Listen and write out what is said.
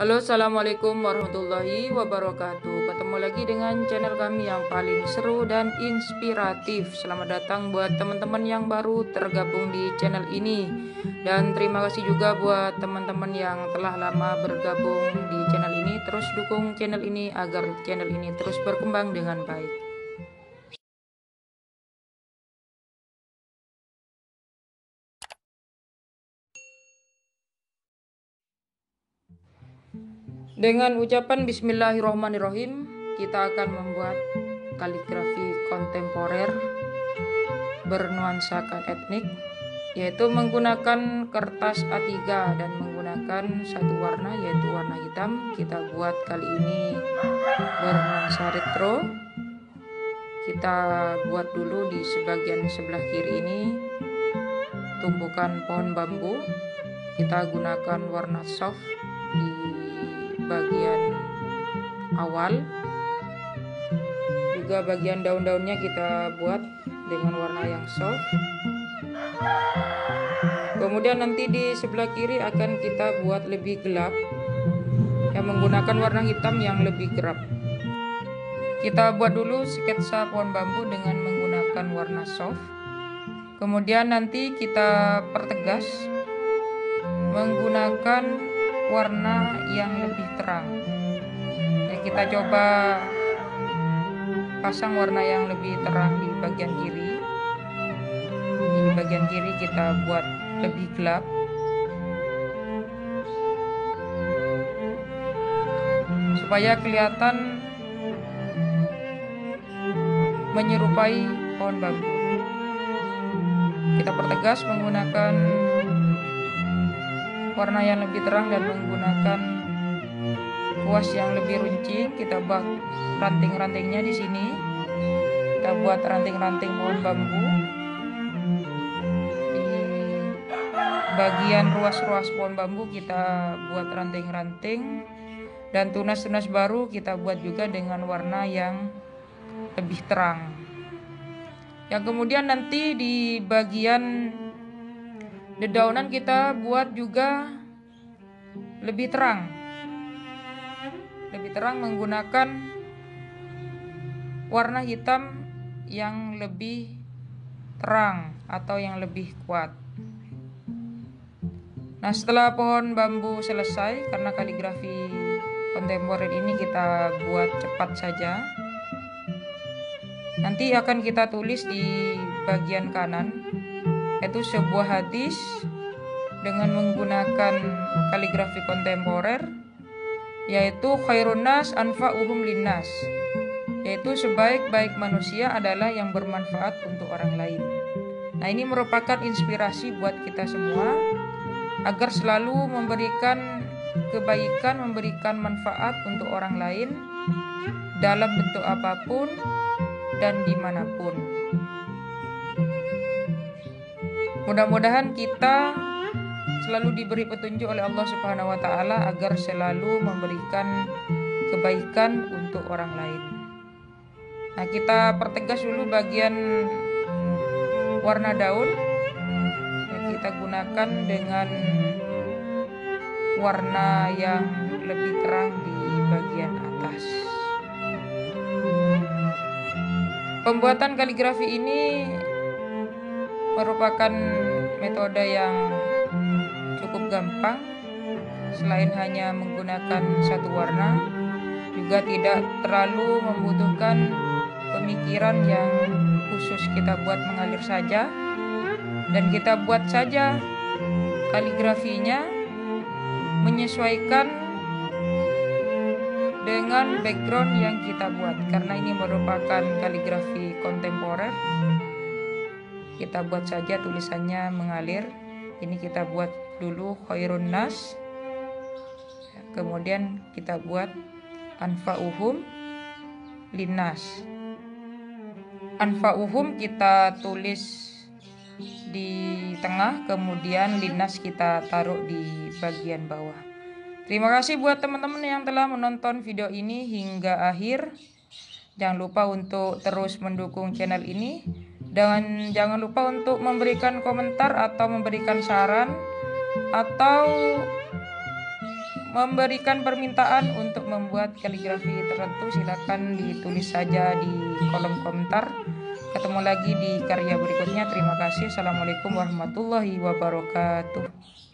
Halo, assalamualaikum warahmatullahi wabarakatuh. Ketemu lagi dengan channel kami yang paling seru dan inspiratif. Selamat datang buat teman-teman yang baru tergabung di channel ini, dan terima kasih juga buat teman-teman yang telah lama bergabung di channel ini. Terus dukung channel ini agar channel ini terus berkembang dengan baik. Dengan ucapan Bismillahirrahmanirrahim, kita akan membuat kaligrafi kontemporer bernuansakan etnik, yaitu menggunakan kertas A3 dan menggunakan satu warna, yaitu warna hitam. Kita buat kali ini bernuansa retro. Kita buat dulu di sebagian sebelah kiri ini tumbukan pohon bambu. Kita gunakan warna soft di bagian awal, juga bagian daun-daunnya kita buat dengan warna yang soft. Kemudian nanti di sebelah kiri akan kita buat lebih gelap, yang menggunakan warna hitam yang lebih gelap. Kita buat dulu sketsa pohon bambu dengan menggunakan warna soft, kemudian nanti kita pertegas menggunakan warna yang lebih terang. Ya, kita coba pasang warna yang lebih terang di bagian kiri. Di bagian kiri kita buat lebih gelap. Supaya kelihatan menyerupai pohon bambu. Kita pertegas menggunakan warna yang lebih terang dan menggunakan kuas yang lebih runcing. Kita buat ranting-rantingnya di sini. Kita buat ranting-ranting pohon bambu di bagian ruas-ruas pohon bambu. Kita buat ranting-ranting dan tunas-tunas baru kita buat juga dengan warna yang lebih terang. Yang kemudian nanti di bagian dedaunan kita buat juga lebih terang. Lebih terang menggunakan warna hitam yang lebih terang atau yang lebih kuat. Nah, setelah pohon bambu selesai, karena kaligrafi kontemporer ini kita buat cepat saja, nanti akan kita tulis di bagian kanan, yaitu sebuah hadis dengan menggunakan kaligrafi kontemporer, yaitu khairun nas anfa'uhum linnas, yaitu sebaik-baik manusia adalah yang bermanfaat untuk orang lain. Nah, ini merupakan inspirasi buat kita semua agar selalu memberikan kebaikan, memberikan manfaat untuk orang lain dalam bentuk apapun dan dimanapun. Mudah-mudahan kita selalu diberi petunjuk oleh Allah Subhanahu wa Ta'ala agar selalu memberikan kebaikan untuk orang lain. Nah, kita pertegas dulu bagian warna daun yang kita gunakan dengan warna yang lebih terang di bagian atas. Pembuatan kaligrafi ini merupakan metode yang cukup gampang. Selain hanya menggunakan satu warna, juga tidak terlalu membutuhkan pemikiran yang khusus. Kita buat mengalir saja, dan kita buat saja kaligrafinya menyesuaikan dengan background yang kita buat. Karena ini merupakan kaligrafi kontemporer, kita buat saja tulisannya mengalir. Ini kita buat dulu khairun nas, kemudian kita buat anfa'uhum linnas. Anfa'uhum kita tulis di tengah, kemudian linnas kita taruh di bagian bawah. Terima kasih buat teman-teman yang telah menonton video ini hingga akhir. Jangan lupa untuk terus mendukung channel ini, dan jangan lupa untuk memberikan komentar atau memberikan saran atau memberikan permintaan untuk membuat kaligrafi tertentu, silakan ditulis saja di kolom komentar. Ketemu lagi di karya berikutnya. Terima kasih. Assalamualaikum warahmatullahi wabarakatuh.